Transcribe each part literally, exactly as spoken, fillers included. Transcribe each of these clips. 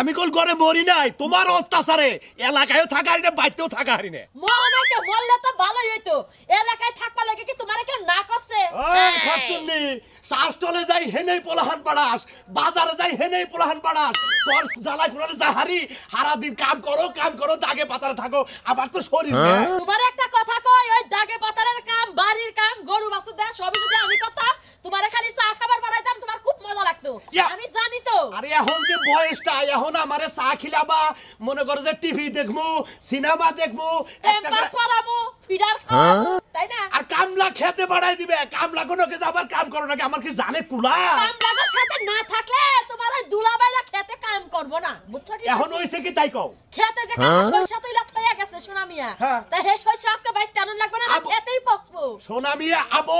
আমি কল করে মরি নাই তোমার অত্যাচারে এলাকায়ও থাকা হারি না বাইতেও থাকা হারি না মরনাকে বললে তো ভালোই হইতো এলাকায় থাকবা লাগে কি তোমারে কেন না করছে এই খচ্চুন্নি সাস্টলে যাই হেনেই পোলাহান বাড়াস বাজারে যাই হেনেই পোলাহান বাড়াস তোর জ্বালা কোনারে যা হারি সারা দিন কাম করো কাম করো দাগে পাতারে থাকো আবার তো শরীর না তোমারে একটা কথা কই ওই দাগে পাতারের কাম বাড়ির কাম গরু বাছুর দেয়া সবই যদি আমি করতাম তোমারে খালি চা খাবার বাড়াইতাম তোমার খুব মজা লাগতো আমি জানি তো আরে এখন যে বয়সটা এখন আমারে চা খিলাবা মনে করে যে টিভি দেখমু সিনেমা দেখমু একটা পাসওয়ালামু ফিডার খাও তাই না আর কামলা খেতে বাড়াই দিবে কামলা কোনকে যাবার কাম করো নাকি আমার কি জানে কুলা কামলার সাথে না থাকলে তোমার ওই দুলাবাইরা খেতে কাম করব না বুঝছো কি এখন হইছে কি তাই কও খেতে যে কাম সরষা তৈলা থইয়া গেছে সোনা মিয়া তাই হে সরষা আজকে বাইতে আনন লাগবে না খেতেই পকবো সোনা মিয়া আবো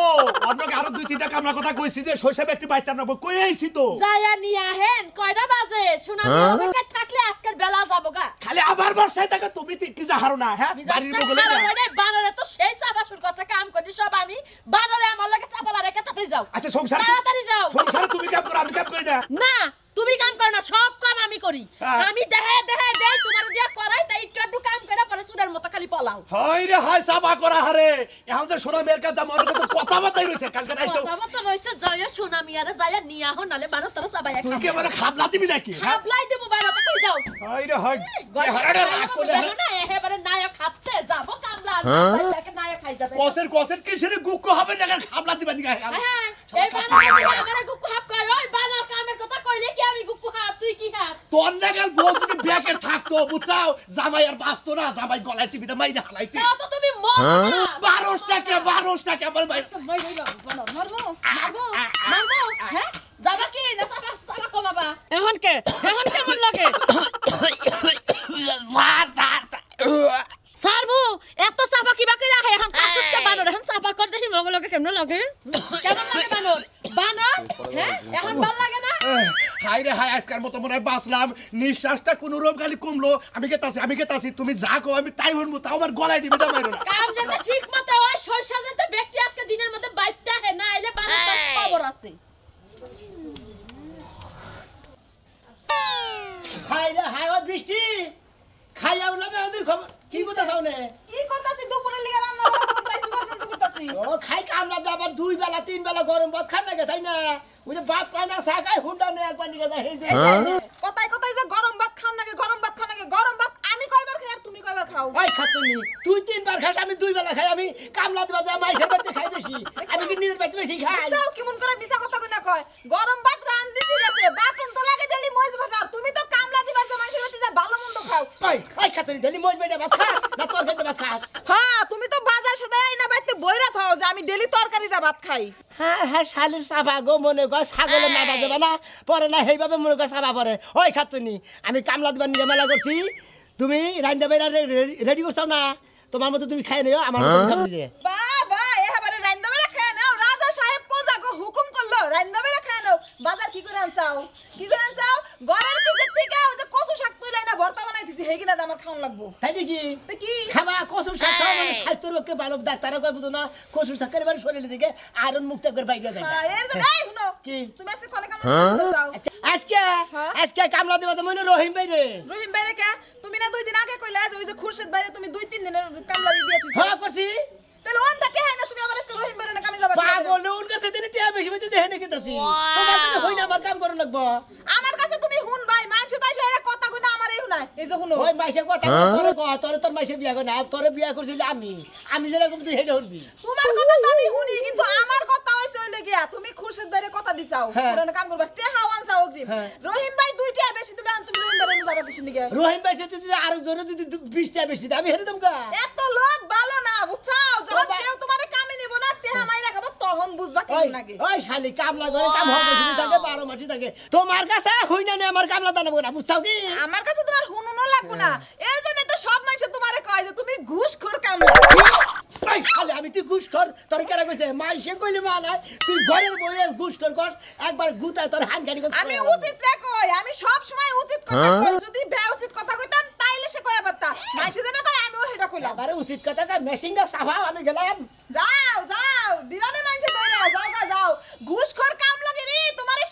অন্যকে আরো দুই তিনটা কামলা কথা কইছি যে সরষা ব্যক্তি বাইতে আনবো কই আইছি তো যায়া নি আহেন কয়টা বাজে সোনা মিয়া থাকলে আজকের বেলা যাবগা খালি আবার বর্ষায় তাকে তুমি কি জাহারো না হ্যাঁ বাড়ির বগলে না বানারে তো সেই চাবা শুরু করছে কাম করি সব আমি বানারে আমার লাগে চাপালা রেখে তুই যাও আচ্ছা সংসার তাড়াতাড়ি যাও সংসার তুমি কাম করো আমি কাম করি না না তুমি কাম করো না সব কাম আমি করি আমি দেখে দেখে দেই তোমার দিয়া করাই তাই একটু একটু কাম করে পরে সুরের মত খালি পলাও হয় রে হয় চাবা করা হারে এখন যে সোনা মেয়ের কাছে আমার তো কথা বাতাই রইছে কালকে রাইতো কথা বাতা রইছে যায় সোনা মিয়ারে যায় নিয়া হো নালে বারো তোর চাবাই তুমি কি আমার খাবলা দিবি নাকি খাবলাই দেব বারো তো তুই যাও হয় রে হয় হড়ড়া রাখ কোলে না এবারে নায়ক খাচ্ছে যাব কামলা নাকি নায়ক খাই যাবে কোসের কোসের কিসের গুক্কো হবে না খাবলা দিবা নি হ্যাঁ এই বানারে আমারে গুক্কো হাব কই ওই বানার কামের কথা কইলে কি আমি গুক্কো হাব তুই কি হাব তোর নাগাল বল যদি ব্যাকের থাকতো বুঝাও জামাই আর বাসতো না জামাই গলায় টিপিতে মাইরে হালাইতে তো তুমি মর না বারোশটা কে বারোশটা কে বল ভাই মারবো মারবো মারবো হ্যাঁ যাবা কি না সারা সারা কমাবা এখন কে এখন কেমন লাগে মার মার সারবো এত চাপা কিবা কইরা হে এখন কাশসকে বানর এখন চাপা কর দেখি মগ লাগে কেমন লাগে কেমন লাগে বানর বানর হ্যাঁ এখন ভাল লাগে না হাই রে হাই আজকাল মত মনে বাঁচলাম নিঃশ্বাসটা কোন রকম খালি কমলো আমি গেতাছি আমি গেতাছি তুমি যা কও আমি তাই হইব তাও আমার গলায় দিবে না মাইরো না কাম যেতে ঠিক মত হয় সরষা যেতে ব্যক্তি আজকে দিনের মধ্যে বাইটা হে না আইলে বানর তো খবর আছে হাই রে হাই ও বৃষ্টি খাইয়া উলাবে ওদের খবর কি করতাছাও নে কি করতাছি দুপুরের লাগা রান্না করতাছি দুপুরের তো করতাছি ও খাই কাম না দাবার দুই বেলা তিন বেলা গরম ভাত খান না তাই না ওই যে ভাত পায় না সাকাই হুন্ডা নে এক পানি গদা হেই যে কোথায় কোথায় যে গরম ভাত খান না গরম ভাত খান না গরম ভাত আমি কয়বার খাই আর তুমি কয়বার খাও ভাই খাতুনি তুই তিনবার খাস আমি দুই বেলা খাই আমি কামলা দিবা যা মাইসের ভাত খাই বেশি আমি কি নিজের ভাত বেশি খাই যাও কেমন করে মিছা কথা কই না কয় গরম ভাত রান দিছি গেছে বাটন তো লাগে ডেলি মইজ ভাত আর তুমি তো কামলা দিবার যা মাইসের ভাত যা ভালো মন্দ খাও ভাই ভাই খাতুনি ডেলি মইজ ভাত ভাত খাস না তোর খেতে ভাত খাস হ্যাঁ তুমি তো বাজার সদা আইনা বাইতে বইরা থাও যে আমি ডেলি তরকারি দা ভাত খাই হ্যাঁ হ্যাঁ শালির সাবা গো মনে গো ছাগলে না দা দেবা না পরে না হেইভাবে মনে গো সাবা পরে ওই খাতুনি আমি কামলা দিবার নিয়ে মেলা করছি তুমি রাইন্দা বাইরা রেডি করছাও না তোমার মতো তুমি খাই নিও আমার মতো খাবি যে বাবা এবারে রাইন্দা বাইরা খাই নাও রাজা সাহেব পূজা গো হুকুম করলো রাইন্দা বাইরা খাই নাও বাজার কি করে আনছাও কি করে আনছাও গরের পিছে থেকে ওই যে কচু শাক তুই লাইনা ভর্তা বানাই দিছি হেগি না আমার খাওন লাগবো তাই নাকি তো কি খাবা কচু শাক খাওয়া মানে স্বাস্থ্যের পক্ষে ভালো ডাক্তারে কয় বুঝো না কচু শাক এবারে শরীরে দিকে আয়রন মুক্ত করে বাইরে যায় না এর তো নাই শুনো কি তুমি আজকে কোনে কামলা করছাও আজকে আজকে কামলা দিবা তো মইনে রহিম ভাই রে রহিম ভাই রে কা না দুই দিন আগে কইলা যে ওই যে খুরশেদ বাইরে তুমি দুই তিন দিনের কামলা দিয়ে দিছো হ্যাঁ করছি তাহলে ওন দা কে হয় না তুমি আবার আজকে রহিম বাইরে না কামে যাবা পাগল ওর কাছে দিন টিয়া বেশি বেশি দেহে নাকি তাছি তোমার কাছে হই না আমার কাম করন লাগবো আমার কাছে তুমি হুন ভাই মানছো তাই এরা কথা কই না আমারই হুনাই এই যে হুনো ওই মাইসে কথা তোরে কয় তোরে তোর মাইসে বিয়া কই না তোরে বিয়া করছিলি আমি আমি যেরকম তুই হেডা হলবি তোমার কথা তো আমি হুনি কিন্তু আমার কথা হইছে হইলে গিয়া তুমি খুরশেদ বাইরে কথা দিছাও কারণ কাম করবা টেহা ওয়ান যাও অগ্রিম রহিম ভাই দুইটা বেশি দিলে তুমি রহিম ভাই যদি আরো জোরে যদি বিশ টা বেশি দামি হেরে দমকা এত লোভ ভালো না বুঝছাও যখন কেউ তোমারে কামে নিব না তেহা মাইরা খাবো তখন বুঝবা কেন লাগে ওই শালি কামলা করে কাম হবে তুমি থাকে বারো মাটি থাকে তোমার কাছে হই না আমার কামলা দানব না বুঝছাও কি আমার কাছে তোমার হুনুনো লাগবো না এর জন্য তো সব মানুষ তোমারে কয় যে তুমি ঘুষখোর কামলা ভাই শালি আমি তুই ঘুষখোর তোর কেরা কইছে মাইসে কইলি মানা তুই ঘরের বইয়ে ঘুষখোর কর একবার গুতা তোর হান গাড়ি কর আমি উচিত রে কই আমি সব সময় উচিত কথা কই যদি বেউচিত কথা কইতাম তাইলে সে কয় আবার তা মাইসে জানা কই আমি হেটা কইলাম আরে উচিত কথা কই মেশিনটা সাফাও আমি গেলাম যাও যাও দিওয়ানে মাইসে দইরা যাও গা যাও ঘুষখোর কামলা গিরি তোমারে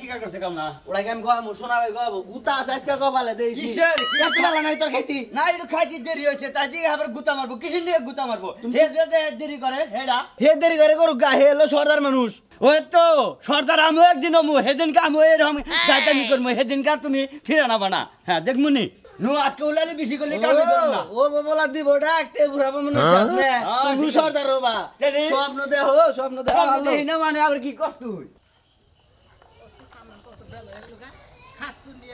শিকার করছে কাম না ওড়াই কাম কয় মো সোনা ভাই কয় গুতা আছে আজকে কপালে দেই কি সে এত ভালো নাই তোর খেতি না ইলো খাইতে দেরি হইছে তাজি আবার গুতা মারবো কিসে নিয়ে গুতা মারবো হে যে যে দেরি করে হেডা হে দেরি করে করু গা হে হলো সর্দার মানুষ ওই তো সর্দার আমু একদিন আমু হেদিন কাম ওই রকম গায়তামি করমু হেদিন কা তুমি ফিরানা বানা হ্যাঁ দেখমুনি নো আজকে উলালি বেশি করলে কাম করব না ও বলা দিব ডাকতে বুড়াবো মনে সামনে তুমি সর্দার হবা স্বপ্ন দেখো স্বপ্ন দেখো স্বপ্ন দেখি না মানে আবার কি কষ্ট হই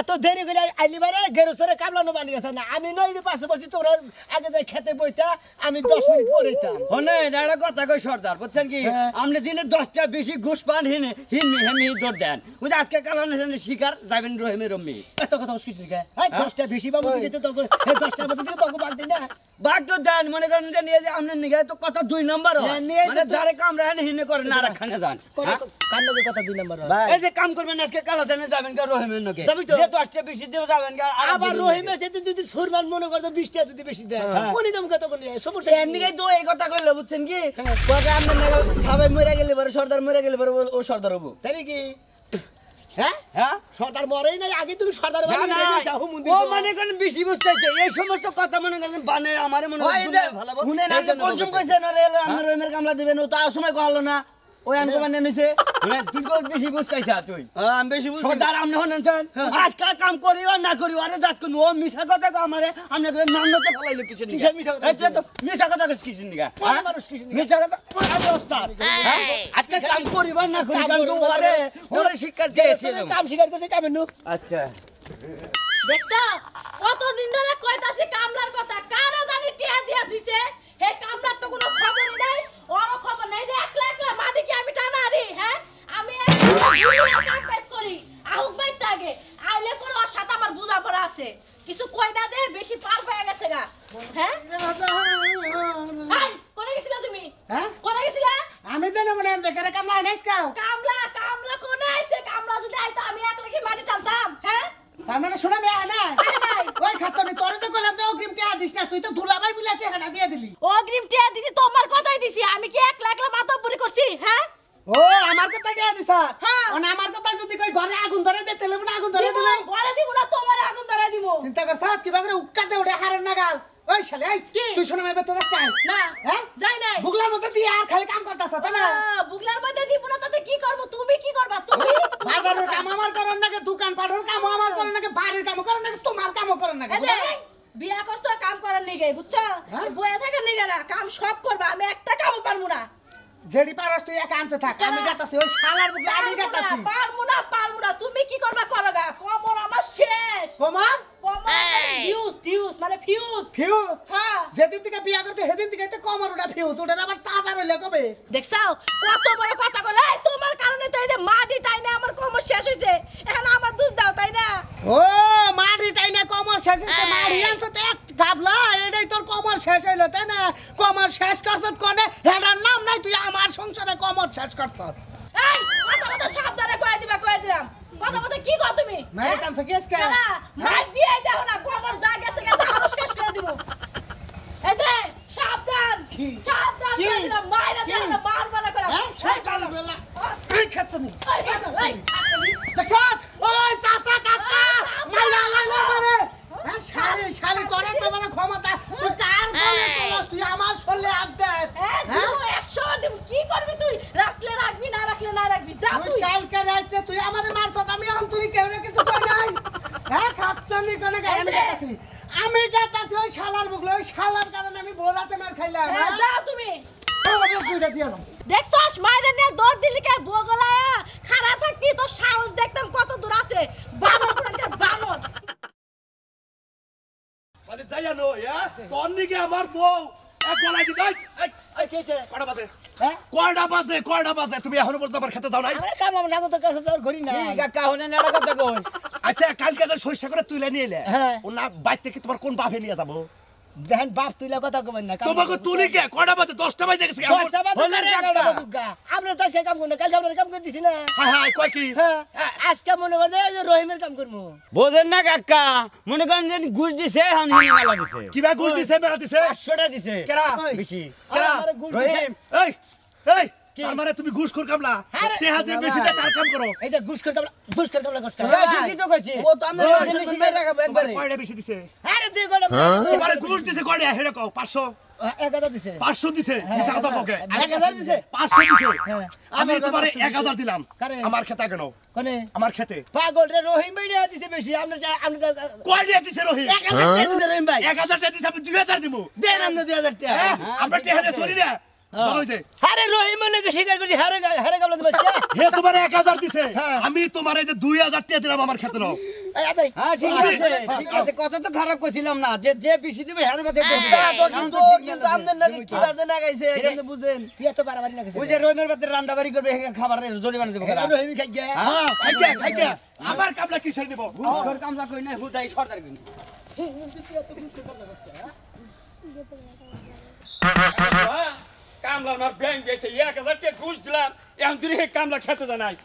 এত দেরি করে আইলিবারে গেরুসরে কামলানো বানি গেছে না আমি নইলি পাশে বসি তোমরা আগে যাই খেতে বইতা আমি দশ মিনিট পরেইতাম হনে এটা কথা কই সর্দার বুঝছেন কি আপনি দিনে দশটা বেশি ঘুষ পান হিনে হিনমি হেমি দর দেন ওই আজকে কালানোর সামনে শিকার যাবেন রহিমে রম্মি এত কথা উস্কি দিকে এই দশটা বেশি বাবু দিতে তো এই দশটার মধ্যে দিকে তো বাগ দিন না বাগ তো দেন মনে করেন যে নিয়ে যে আপনি নিয়ে তো কথা দুই নাম্বার মানে যারে কাম রাখেন হিনে করে না রাখানে যান কার লগে কথা দুই নাম্বার এই যে কাম করবেন আজকে কালা জানে যাবেন কা রহিমে নকে দশটা বেশি দেব যাবেন আবার রহিমে যেতে যদি সুরমান মনে করতে বিশটা যদি বেশি দেয় উনি দাম কত কইলে সমস্যা এমনিকে তো এই কথা কইলো বুঝছেন কি কবে আমরা নাগাল খাবে মরে গেলে পরে সর্দার মরে গেলে পরে ও সর্দার হবো তাই নাকি হ্যাঁ হ্যাঁ সর্দার মরেই নাই আগে তুমি সর্দার বানি যাইছো ও মন্দির ও মানে কোন বেশি বুঝতেছে এই সমস্ত কথা মনে করেন বানে আমারে মনে ভালো শুনে না কনসম কইছেন আরে আমরা রহিমের কামলা দিবেন ও তো আর সময় কইলো না ওই আনকো মানে নিছে ওরে তুই কত বেশি বুঝাইছা তুই আমি বেশি বুঝ সর্দার আমনে হনছান আজ কা কাম করিও না করিও আরে জাত কোন ও মিছা কথা কো আমারে আমনে নাম নতে ফলাইলো কিছু নি মিছা কথা এত মিছা কথা কিছু নি মানুষ কিছু নি মিছা কথা আরে ওস্তাদ আজ কা কাম করিও না করিও কাম তো ওরে ওরে শিক্ষা দিয়েছে কাম শিকার করছে কামেন আচ্ছা দেখছো কত দিন ধরে কইতাছি কামলার কথা কারা জানি টিয়া দিয়া দিছে হে কামলার তো কোনো খবর নাই ওরও খবর নাই যে একলা একলা মাটি কি আমি টানারি হ্যাঁ আমি একলা দুনিয়ার কাম পেশ করি আহুক ভাই তাগে আইলে পর ওর সাথে আমার বুঝা পড়া আছে কিছু কই না দে বেশি পার হয়ে গেছে গা হ্যাঁ ভাই কোন গেছিলা তুমি হ্যাঁ কোন গেছিলা আমি জানি মনে আমি করে কামলা নাইস কাও কামলা কামলা কোন আইছে কামলা যদি আইতো আমি একলা কি মাটি টানতাম হ্যাঁ তার মানে শোনা মে আনা আরে ভাই ওই খাতনি তোরে তো কইলাম যে অগ্রিম টিয়া দিছ না তুই তো ধুলাবাই বিলাতে হাড়া দিয়া দিলি অগ্রিম টিয়া দিছি তোমার কথাই দিছি আমি কি এক লাখ লাখ মাতবুরি করছি হ্যাঁ ও আমার কথা টিয়া দিছ আর আমার কথা যদি কই ঘরে আগুন ধরে দে তেলে না আগুন ধরে দিলে ঘরে দিব না তোমার আগুন ধরে দিব চিন্তা করছ কি বাগরে উক্কা দে ওড়ে হারান না গাল ওই শালা তুই শোনা মে বেতন চাই না হ্যাঁ যাই নাই বুগলার মধ্যে দি আর খালি কাম করতাছ তা না বুগলার মধ্যে দিব না তাতে কি করব তুমি কি করবা তুমি বাজারের কাম আমার করন নাকি দোকান পাড়ার কাম আমার করন নাকি বাড়ির কাম করন নাকি তোমার কাম করন নাকি বিয়া করছ কাম করার লাগি বুঝছো বইয়া থাকা লাগি না কাম সব করবা আমি একটা কামও পারমু না জেডি পারস তুই এক আনতে থাক আমি যাতাছি ওই শালার বুগলা আমি যাতাছি পারমু না পারমু না তুমি কি করবা করগা কমর আমার শেষ কমর ফিউজ ফিউজ মানে ফিউজ ফিউজ হ্যাঁ যেদিন থেকে বিয়া করতে সেদিন থেকে তো কমর ওটা ফিউজ ওটা আবার তাজা রইল কবে দেখছাও কত বড় কথা কইলে তোমার কারণে তো এই যে মাটি টাইনা আমার কমর শেষ হইছে এখন আমার দুধ দাও তাই না ও মাটি টাইনা কমর শেষ হইছে মাটি আনছ তো এক গাবলা এটাই তোর কমর শেষ হইল তাই না কমর শেষ করছ কোনে এটার নাম নাই তুই আমার সংসারে কমর শেষ করছ এই কথা কথা সাবধানে কই দিবা কই দিলাম কথা কথা কি কও তুমি মারি টানছ কেস কা মার দিয়ে দাও না কবর যা গেছে গেছে আলো শেষ করে দিব এই যে সাবধান সাবধান কইলা মাইরা দাও না মারবা না কইলা শয়তান বেলা তুই খাচ্ছিস এই দেখা ওই চাচা কাকা মাইরা লাইলা করে হ্যাঁ শালি শালি তোরে তো মানে ক্ষমতা তুই কার বলে চলস তুই আমার চলে আদ দে হ্যাঁ একশো দিন কি করবি তুই রাখলে রাখবি না রাখলে না রাখবি যা তুই কাল কা রাইতে তুই আমারে মারছস আমি অন্তরি কেউ না কিছু কই নাই হ্যাঁ খাচ্ছনি কোনে গায়ন করতেছি আমি যাতাছি ওই শালার বুগলে ওই শালার কারণে আমি ভোরাতে মার খাইলাম হ্যাঁ যা তুমি আমারে কইরা দিয়া দাও দেখছস মাইরে নে দৌড় দিলি কে বগলায়া খাড়া থাকতি তো সাহস দেখতাম কত দূর আছে বানর কোনটা বানর খালি যাইয়া নো হ্যাঁ তোর নিকে আমার বউ এক গলাই দি দেখ এই কেছে কড়া বাজে হ্যাঁ কড়া বাজে কড়া বাজে তুমি এখনো পর্যন্ত আমার খেতে দাও নাই আরে কাম আমরা তো কাছে তোর ঘুরি না গা কাহনে নাড়া কথা কই আচ্ছা কালকে যে সইসা করে তুইলা নিয়ে এলে ও না বাইতে কি তোমার কোন বাপে নিয়ে যাব দেখেন বাপ তুইলা কথা কবেন না তোমাকে তুলি কে কটা বাজে দশটা বাজে গেছে দশটা বাজে আমরা তো সে কাম করব না কালকে আমরা কাম করে দিছি না হ্যাঁ হ্যাঁ কই কি হ্যাঁ আজকে মনে করে যে রহিমের কাম করব বুঝেন না কাকা মনে করেন যে ঘুষ দিছে হন হিনিমালা দিছে কিবা ঘুষ দিছে মেরা দিছে পাঁচশো টাকা দিছে কেরা বেশি কেরা রহিম এই এই আমারে তুমি ঘুষখোর কামলা তেহা যে বেশি তা তার কাম করো এই যে ঘুষখোর কামলা ঘুষখোর কামলা কষ্ট এই ঠিকই তো কইছি ও তো আমরা বেশি মেরে রাখব একবারে কয়টা বেশি দিছে আরে দে গলা একবারে ঘুষ দিছে কয়টা হেড়ে কও পাঁচশো এক হাজার দিছে পাঁচশো দিছে হিসাব তো কও এক হাজার দিছে পাঁচশো দিছে আমি তোমারে এক হাজার দিলাম আমার খেতা কেন কোনে আমার খেতে পাগল রে রহিম ভাই দিয়া দিছে বেশি আমরা আমরা কয় দিয়া দিছে রহিম এক হাজার দিয়া দিছে রহিম ভাই এক হাজার দিয়া দিছে আমি দুই হাজার দেব দেন আমরা দুই হাজার টাকা আমরা তেহারে সরি না আরে রহিম এর স্বীকার করছি হারে হারে গাবলা দিছে হে তোমারে এক হাজার দিছে আমি তোমারে যে দুই হাজার টাকা দিলাম আমার খেতে নাও হ্যাঁ ঠিক আছে ঠিক আছে কথা তো খারাপ কইছিলাম না যে যে বেশি দিবে হারে মধ্যে তো কিন্তু কিন্তু আমদের নাকি কি বাজে না গাইছে এখানে বুঝেন তুই এত বাড়াবাড়ি না গাইছে বুঝে রহিমের মধ্যে রান্দাবাড়ি করবে খাবার জরিমানা দেব খারাপ রহিমই খাই যায় হ্যাঁ খাই যায় খাই যায় আমার কামলা কিসের নিব ঘর কামলা কই না হুদাই সরদার কিন্তু তুই এত খুশি করতে বসছ হ্যাঁ কামলার মার ব্যাংক গেছে এক হাজার টাকা ঘুষ দিলাম এখন তুই কামলা খেতে জানাই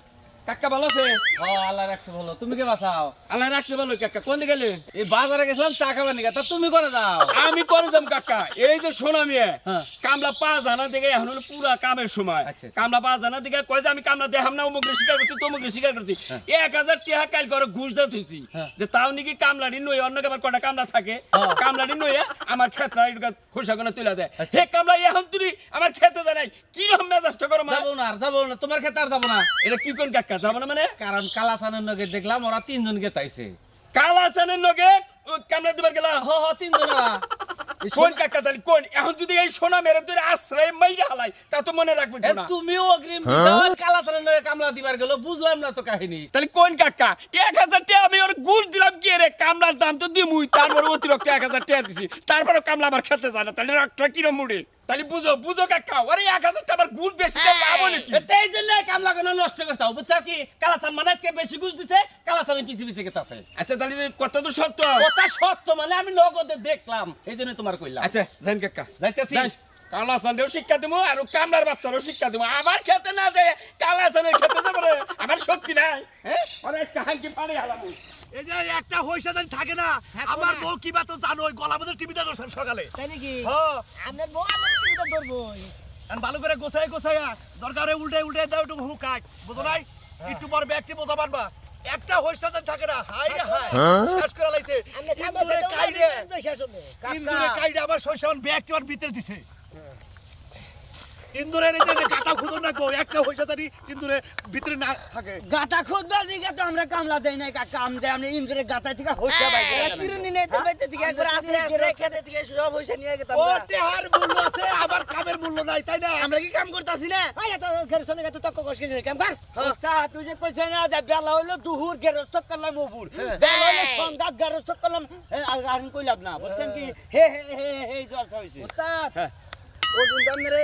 কাকা ভালো আছে হ্যাঁ আল্লাহ রাখছে ভালো তুমি কে বাঁচাও আল্লাহ রাখছে ভালো কাকা কোন দিকে গেলে এই বাজারে গেছিলাম চা খাবার নিয়ে তা তুমি করে যাও আমি করে যাম কাকা এই যে শোনা মিয়া কামলা পাঁচ আনা দিকে এখন হলো পুরা কামের সময় কামলা পাঁচ আনা দিকে কয় যে আমি কামলা দেখাম না অমুক স্বীকার করছি তমুক স্বীকার করছি এক হাজার টাকা কাল করে ঘুষ দিয়ে থুইছি যে তাও নাকি কামলাড়ি নই অন্য কামার কটা কামলা থাকে কামলাড়ি নইয়া আমার খেতরা খোসা করে তুলে দেয় সে কামলা এখন তুই আমার খেতে জানাই কিরকম মেজাজটা করো যাবো না আর যাবো না তোমার খেতে আর যাবো না এটা কি কোন কাকা যাবো না মানে কারণ কালাসানের নগে দেখলাম ওরা তিনজন গেতাইছে কালাসানের নগে কামলা দিবার গেল হ হ তিনজন কোন কাকা তালি কোন এখন যদি এই সোনা মেরে তোর আশ্রয় মাইরা হালাই তা তো মনে রাখবে না তুমিও অগ্রিম দাও কালাসানের নগে কামলা দিবার গেল বুঝলাম না তো কাহিনী তালি কোন কাকা এক হাজার টাকা আমি ওর ঘুষ দিলাম কি রে কামলার দাম তো দিমুই তারপর অতিরিক্ত এক হাজার টাকা দিছি তারপরও কামলা আমার খেতে জানা তালি রাখটা কি রে মুড়ি তালি বুঝো বুঝো কাকা আরে এক হাজার টাকার ঘুষ বেশি দাও বলে কি এই জন্য কামলা কেন নষ্ট করছাও বুঝছো কি কালাসান মানেকে বেশি ঘুষ দিতে কালাসানের পিছে পিছে গেতাছে আচ্ছা তালি কথা তো সত্য কথা সত্য মানে আমি নগদে দেখলাম এইজন্য তোমার কইলাম আচ্ছা জান কাকা যাইতাছি কালাসানের শিক্ষা দেবো আর কামলার বাচ্চারও শিক্ষা দেবো আবার খেতে না যায় কালাসানের খেতে যাব রে আমার শক্তি নাই হ্যাঁ আরে কাহাকি পানি হালামু এই যে একটা হইসা জানি থাকে না আমার বউ কিবা তো জানো ওই গলা মধ্যে টিভিটা দর্শন সকালে তাই নাকি হ্যাঁ আপনার বউ আমার টিভিটা ধরবই আর ভালো করে গোছায় গোছায়া দরকারে উল্টে উল্টে দাও একটু হুকাক বুঝো নাই একটু পর ব্যক্তি বোঝা পারবা একটা হইসা জানি থাকে না হাই হাই শেষ করে লাইছে ইন্দুরে কাইড়ে ইন্দুরে কাইড়ে আবার শৈশান ব্যক্তি আর ভিতরে দিছে ইন্দুরের এই যে গাটা খুদন না কো একটা হইসা জানি ইন্দুরে ভিতরে না থাকে গাটা খুদবা দিকে তো আমরা কামলা দেই না কাকা আম দেই আমরা ইন্দুরে গাটা থেকে হইসা ভাই চিরুনি নাই তো বাইতে থেকে একবার আসে আসে খেতে থেকে সব হইসা নিয়ে গেতাম ওতে হার মূল্য আছে আবার কামের মূল্য নাই তাই না আমরা কি কাম করতাছি না ভাই এত গেরসনে গত তক কষ্ট করে কাম কর ওস্তা তুই যে কইছ না যে বেলা হইলো দুপুর গেরস তক করলাম ওপুর বেলা হইলো সন্ধ্যা গেরস তক করলাম আর কই লাভ না বুঝছেন কি হে হে হে এই জ্বর হইছে ওস্তা ও দুনদামরে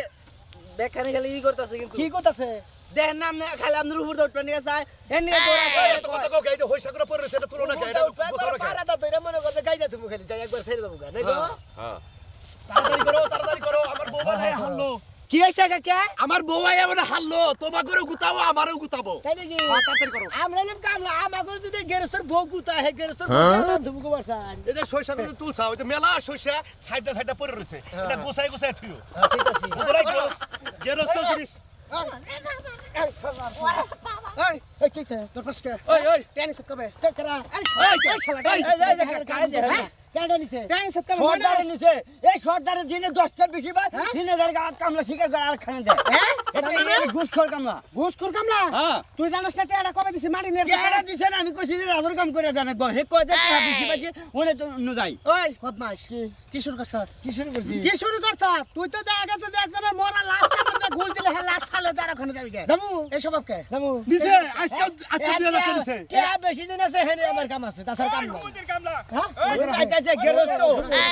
দেখানে গেলে ই করতেছে কিন্তু কি করতেছে দেখেন না আপনি খালি আপনার উপর দৌড় পানি গেছে এনে দৌড়া এত কথা কও গাইতে হইসা করে পড়ে সেটা তুলনা গাইরা পারা দাও ধরে মনে করতে গাইলা তুমি খালি যাই একবার ছেড়ে দাও গা নাই গো হ্যাঁ তাড়াতাড়ি করো তাড়াতাড়ি করো আমার বউবা নাই হাললো কি হইছে কাকা আমার বউবা এমনে হাললো তোমা করে গুতাবো আমারও গুতাবো তাই নাকি তাড়াতাড়ি করো আমরা নিলাম কামলা আমাগো যদি গেরস্তর বউ গুতা হে গেরস্তর বউ তুমি গো বসান এই যে সইসা করে তুলছাও এই যে মেলা সইসা সাইডটা সাইডটা পড়ে রইছে এটা গোছাই গোছাই থিও ঠিক আছে তোরাই করো গেরস্ত জিনিস এই এই কি কে তোর পাশে ওই ওই টেনিস কবে সেকরা এই এই শালা এই এই কেডা নিছে টেনিস কবে সর্দার নিছে এই সর্দারের জিনে দশটার বেশি ভাই তিন হাজার টাকা কামলা শিকার করে আর খানে দেয় হ্যাঁ এটা ঘুষখোর কামলা ঘুষখোর কামলা হ্যাঁ তুই জানিস না টেডা কবে দিছে মাটি নিয়ে টেডা দিছে না আমি কইছি যে রাজর কাম করে জানা গো হে কয় যে টাকা বেশি বাজে ওনে তো ন যাই ওই বদমাশ কি কি শুরু করছ কি শুরু করছিস কি শুরু করছ তুই তো দেখা তো দেখ না মোরা লাস্ট টাইমে ঘুষ দিলে হে লাস্ট সালে তারা খানে যাবি গে জামু এই সবব কে জামু দিছে আজকে আজকে দুই হাজার দিছে কে বেশি দিন আছে হেনে আমার কাম আছে তাছাড়া কাম নাই ওদের কামলা হ্যাঁ যে গেরস্তো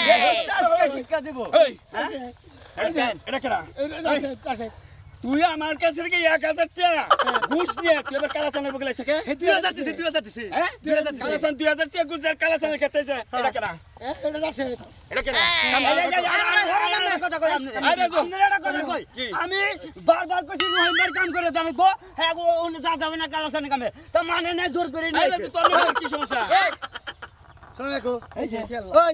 গেরস্তো আজকে শিক্ষা দেব এই হ্যাঁ এটা কেন এটা কেন তুই আমার কাছে থেকে এক হাজার টাকা ঘুষ নিয়ে তুই আবার কালাচান এর বগলাইছ কে দুই হাজার দিছি দুই হাজার দিছি হ্যাঁ দুই হাজার কালাচান দুই হাজার টাকা গুজার কালাচানের খেতেছে এটা কেনা এটা যাচ্ছে এটা কেনা আমি কথা কই আপনি আপনারা কথা কই আমি বারবার কইছি রহিমের কাম করে দাঁড়াবো হ্যাঁ গো উনি যা যাবে না কালাচানের কামে তো মানে না জোর করে নিয়ে আইছে তোর কি সমস্যা এই শোনো দেখো এই যে ওই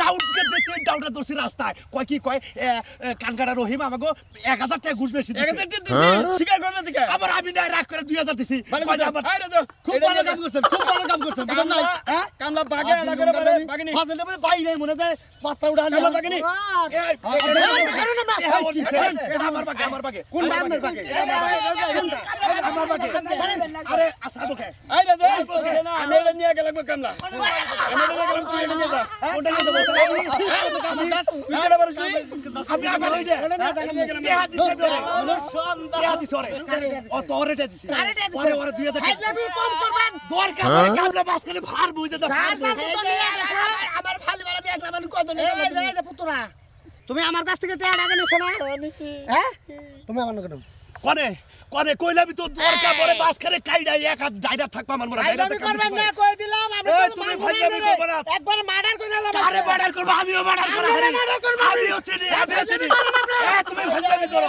ডাউটকে দেখতে ডাউটটা দর্সি রাস্তায় কয় কি কয় কানকাটা রহিম আমাগো এক হাজার টাকা ঘুষ বেশি দিছে এক হাজার টাকা দিছে স্বীকার করে না দিকে আবার আমি না রাগ করে দুই হাজার দিছি কয় আবার খুব ভালো কাম করছেন খুব ভালো কাম করছেন বুঝল না কামলা ভাগে না করে ভাগিনি ফাজলে বাইরে মনে যায় পাতা উড়া না ভাগিনি এই আমার ভাগে আমার ভাগে কোন আমার ভাগে আমার ভাগে আরে আসাবো কে এই রে আমি নিয়ে গেলাম কামলা আমি নিয়ে গেলাম তুই নিয়ে যা ওটা নিয়ে যাবো কামলা দাস তুই এটা বল আমি আমার ওই দে কে হাত দিছে রে কে হাত দিছে রে ও তোরে টা দিছে আরে ওরে দুই হাজার টাকা আমি কম করবেন দরকার কামলা বাস করে ভার বুঝে দাও আমার ফালি মারা বেগলা মানে কত নিয়ে যা পুত্রা তুমি আমার কাছ থেকে টাকা আগে নিছো না হ্যাঁ তুমি আমার কেন করে করে কইলা বি তো দরকার পরে বাস করে কাইডা এক হাত দাইরা থাকবা আমার মোরা দাইরা থাকবা করবেন না কই দিলাম আমি তুমি ভাই আমি কব না একবার মার্ডার কইলা আরে মার্ডার করব আমিও মার্ডার করব আমি হচ্ছে না আমি হচ্ছে না এ তুমি ভাই আমি করো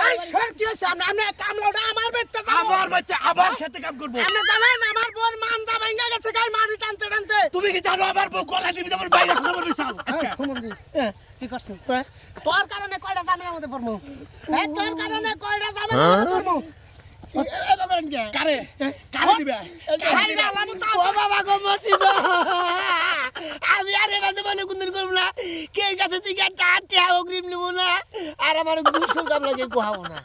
ভাই সর কি হইছে আমরা আমরা কামলাটা আমার বেতে আমার বেতে আবার খেতে কাম করব আমরা জানেন আমার বোর মান দা ভাঙা গেছে গায় মারি টানতে টানতে তুমি কি জানো আমার বউ কোলা দিবি তোমার বাইরে খবর দিছাও আচ্ছা শুনুন কি করছিস তুই তোর কারণে কয়টা জামেলার মধ্যে পড়মু এ তোর কারণে কয়টা জামেলার মধ্যে পড়মু এ বগন কে কারে কারে দিবা খাই না লামু তা ও বাবা গো মরছি না আমি আর এ বাজে বলে গুনদিন করব না কে কাছে টিকা টাটা অগ্রিম নিব না আর আমার ঘুষ কম লাগে কোহাবো না